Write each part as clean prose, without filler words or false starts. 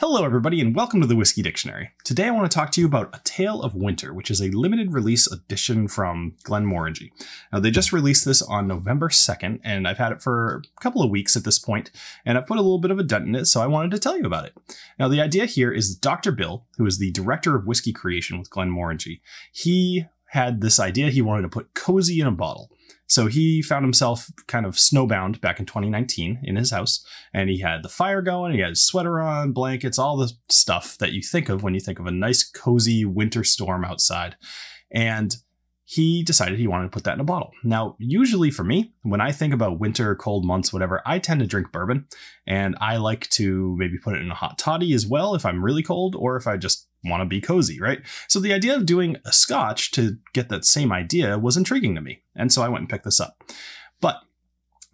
Hello everybody and welcome to The Whiskey Dictionary. Today I want to talk to you about A Tale of Winter, which is a limited release edition from Glenmorangie. Now they just released this on November 2nd and I've had it for a couple of weeks at this point and I've put a little bit of a dent in it so I wanted to tell you about it. Now the idea here is Dr. Bill, who is the director of whiskey creation with Glenmorangie, he had this idea he wanted to put cozy in a bottle. So he found himself kind of snowbound back in 2019 in his house, and he had the fire going, he had his sweater on, blankets, all the stuff that you think of when you think of a nice cozy winter storm outside. And he decided he wanted to put that in a bottle. Now, usually for me, when I think about winter, cold months, whatever, I tend to drink bourbon, and I like to maybe put it in a hot toddy as well if I'm really cold or if I just want to be cozy, right? So the idea of doing a scotch to get that same idea was intriguing to me. And so I went and picked this up. But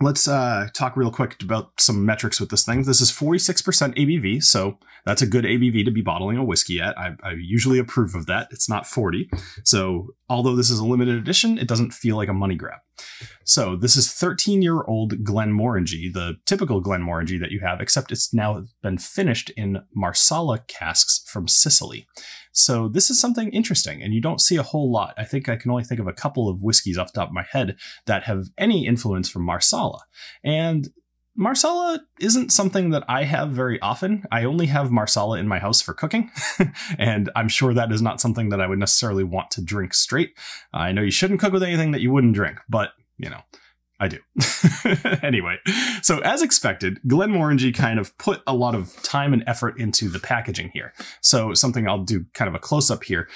let's talk real quick about some metrics with this thing. This is 46% ABV. So that's a good ABV to be bottling a whiskey at. I usually approve of that. It's not 40. So although this is a limited edition, it doesn't feel like a money grab. So this is 13-year-old Glenmorangie, the typical Glenmorangie that you have, except it's now been finished in Marsala casks from Sicily. So this is something interesting, and you don't see a whole lot. I think I can only think of a couple of whiskeys off the top of my head that have any influence from Marsala. And Marsala isn't something that I have very often. I only have Marsala in my house for cooking, and I'm sure that is not something that I would necessarily want to drink straight. I know you shouldn't cook with anything that you wouldn't drink, but, you know, I do. Anyway, so as expected, Glenmorangie kind of put a lot of time and effort into the packaging here. So something I'll do kind of a close-up here.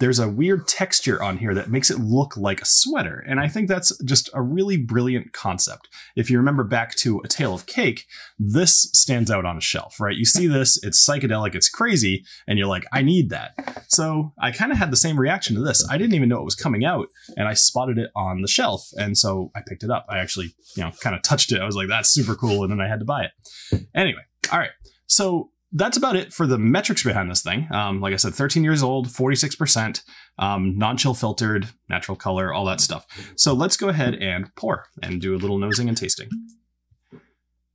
There's a weird texture on here that makes it look like a sweater. And I think that's just a really brilliant concept. If you remember back to A Tale of Cake, this stands out on a shelf, right? You see this, it's psychedelic, it's crazy, and you're like, I need that. So I kind of had the same reaction to this. I didn't even know it was coming out, and I spotted it on the shelf, and so I picked it up. I actually, you know, kind of touched it. I was like, that's super cool. And then I had to buy it. Anyway. All right. So that's about it for the metrics behind this thing. Like I said, 13 years old, 46%, non-chill filtered, natural color, all that stuff. So let's go ahead and pour and do a little nosing and tasting.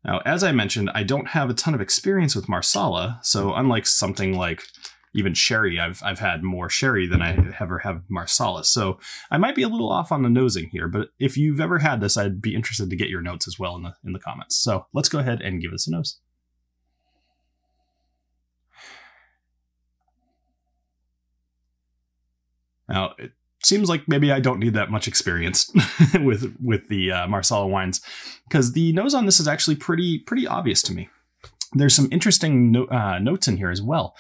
Now, as I mentioned, I don't have a ton of experience with Marsala. So unlike something like even sherry, I've had more sherry than I ever have Marsala. So I might be a little off on the nosing here, but if you've ever had this, I'd be interested to get your notes as well in the comments. So let's go ahead and give this a nose. Now, it seems like maybe I don't need that much experience with the Marsala wines, because the nose on this is actually pretty obvious to me. There's some interesting notes in here as well.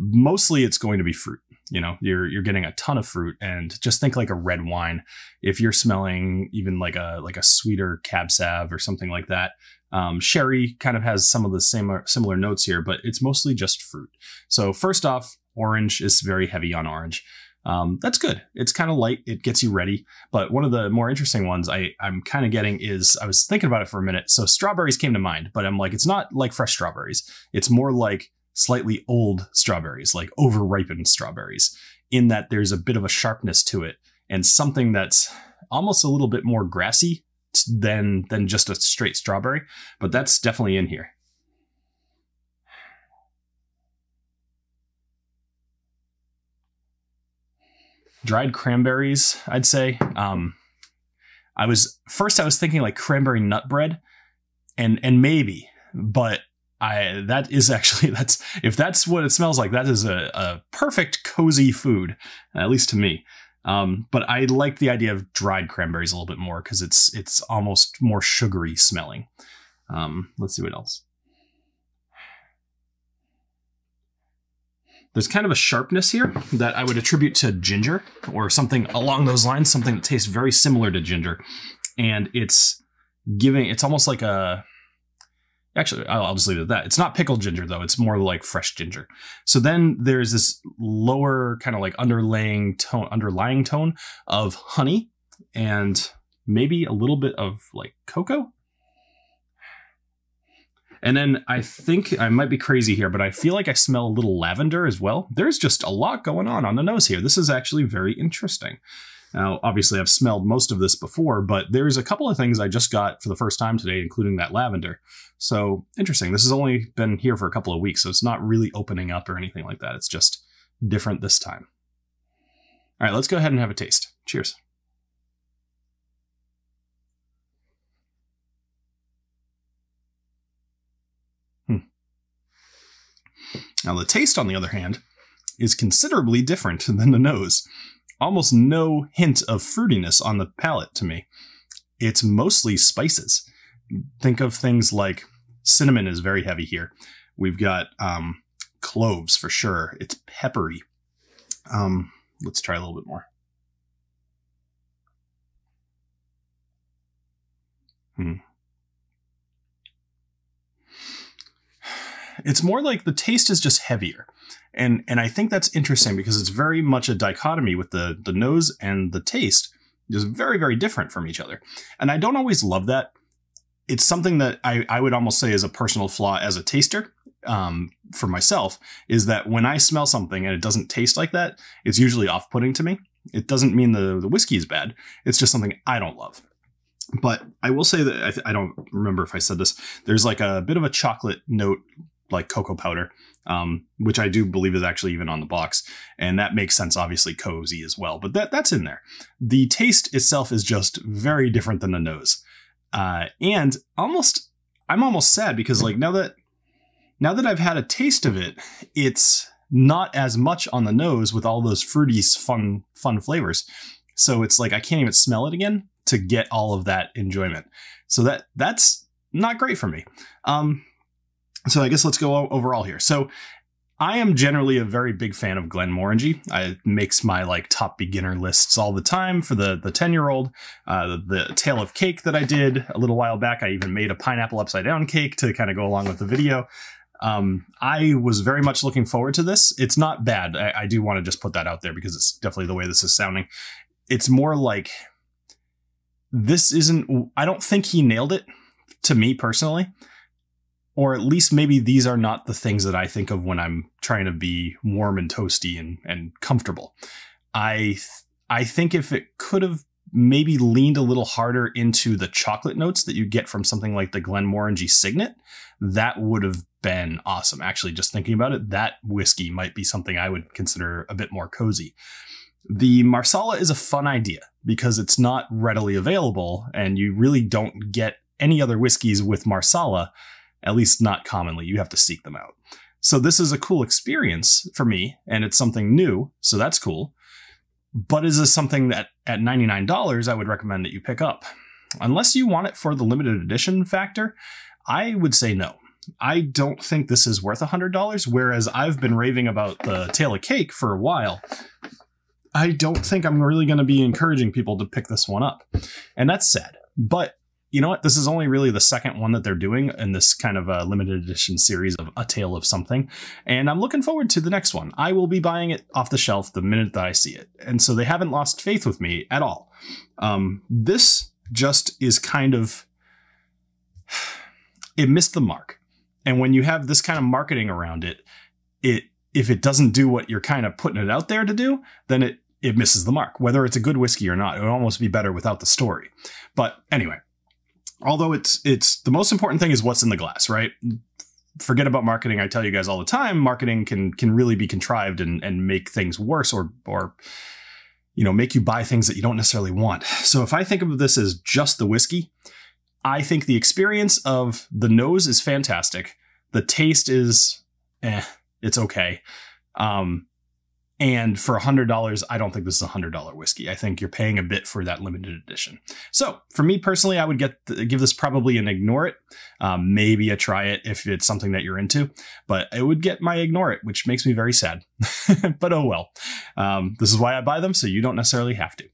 Mostly it's going to be fruit. You know, you're getting a ton of fruit, and just think like a red wine. If you're smelling even like a sweeter cab sav or something like that, sherry kind of has some of the similar notes here, but it's mostly just fruit. So first off, orange is very heavy on orange. That's good. It's kind of light. It gets you ready. But one of the more interesting ones I'm kind of getting is, I was thinking about it for a minute. So strawberries came to mind, but I'm like, it's not like fresh strawberries. It's more like slightly old strawberries, like overripened strawberries, in that there's a bit of a sharpness to it and something that's almost a little bit more grassy than just a straight strawberry, but that's definitely in here. Dried cranberries, I'd say. I was thinking like cranberry nut bread, and maybe, but that's if that's what it smells like, that is a perfect cozy food, at least to me. But I like the idea of dried cranberries a little bit more, because it's almost more sugary smelling. Let's see what else. There's kind of a sharpness here that I would attribute to ginger or something along those lines, something that tastes very similar to ginger. And it's almost like a... Actually, I'll just leave it at that. It's not pickled ginger, though. It's more like fresh ginger. So then there's this lower kind of like underlying tone of honey and maybe a little bit of like cocoa. And then I think I might be crazy here, but I feel like I smell a little lavender as well. There's just a lot going on the nose here. This is actually very interesting. Now, obviously, I've smelled most of this before, but there's a couple of things I just got for the first time today, including that lavender. So interesting. This has only been here for a couple of weeks, so it's not really opening up or anything like that. It's just different this time. All right, let's go ahead and have a taste. Cheers. Now, the taste, on the other hand, is considerably different than the nose. Almost no hint of fruitiness on the palate to me. It's mostly spices. Think of things like cinnamon is very heavy here. We've got cloves for sure. It's peppery. Let's try a little bit more. It's more like the taste is just heavier. And I think that's interesting because it's very much a dichotomy with the nose and the taste, just very, very different from each other. And I don't always love that. It's something that I would almost say is a personal flaw as a taster for myself, is that when I smell something and it doesn't taste like that, it's usually off-putting to me. It doesn't mean the whiskey is bad. It's just something I don't love. But I will say that I don't remember if I said this. There's like a bit of a chocolate note, like cocoa powder, which I do believe is actually even on the box. And that makes sense, obviously, cozy as well. But that's in there. The taste itself is just very different than the nose. And almost, I'm almost sad because like now that I've had a taste of it, it's not as much on the nose with all those fruity, fun flavors. So it's like I can't even smell it again to get all of that enjoyment. So that's not great for me. So I guess let's go overall here. So I am generally a very big fan of Glenmorangie. It makes my like top beginner lists all the time for the 10-year-old. The Tale of Cake that I did a little while back, I even made a pineapple upside down cake to kind of go along with the video. I was very much looking forward to this. It's not bad. I do want to just put that out there because it's definitely the way this is sounding. It's more like this isn't, I don't think he nailed it to me personally. Or at least maybe these are not the things that I think of when I'm trying to be warm and toasty and comfortable. I think if it could have maybe leaned a little harder into the chocolate notes that you get from something like the Glenmorangie Signet, that would have been awesome. Actually, just thinking about it, that whiskey might be something I would consider a bit more cozy. The Marsala is a fun idea because it's not readily available and you really don't get any other whiskeys with Marsala. At least not commonly. You have to seek them out. So this is a cool experience for me, and it's something new, so that's cool. But is this something that at $99 I would recommend that you pick up? Unless you want it for the limited edition factor, I would say no. I don't think this is worth $100, whereas I've been raving about the Tale of Cake for a while. I don't think I'm really going to be encouraging people to pick this one up, and that's sad. But you know what? This is only really the second one that they're doing in this kind of a limited edition series of A Tale of Something. And I'm looking forward to the next one. I will be buying it off the shelf the minute that I see it. And so they haven't lost faith with me at all. This just is kind of, it missed the mark. And when you have this kind of marketing around it, if it doesn't do what you're kind of putting it out there to do, then it misses the mark. Whether it's a good whiskey or not, it would almost be better without the story. But anyway. Although it's the most important thing is what's in the glass, right? Forget about marketing. I tell you guys all the time, marketing can really be contrived and make things worse or you know, make you buy things that you don't necessarily want. So if I think of this as just the whiskey, I think the experience of the nose is fantastic. The taste is, it's okay. And for $100, I don't think this is a $100 whiskey. I think you're paying a bit for that limited edition. So for me personally, I would give this probably an ignore it, maybe a try it if it's something that you're into, but I would get my ignore it, which makes me very sad, but oh well. This is why I buy them, so you don't necessarily have to.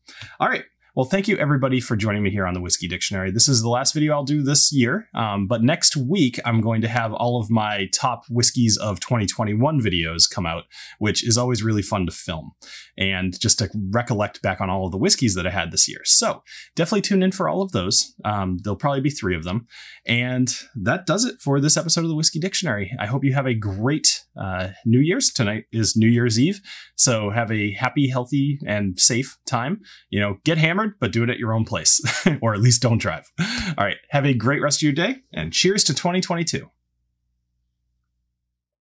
All right. Well, thank you everybody for joining me here on the Whiskey Dictionary. This is the last video I'll do this year, but next week I'm going to have all of my top whiskeys of 2021 videos come out, which is always really fun to film and just to recollect back on all of the whiskeys that I had this year. So definitely tune in for all of those. There'll probably be 3 of them. And that does it for this episode of the Whiskey Dictionary. I hope you have a great New Year's. Tonight is New Year's Eve. So have a happy, healthy, and safe time. You know, get hammered, but do it at your own place, or at least don't drive. All right, have a great rest of your day, and cheers to 2022.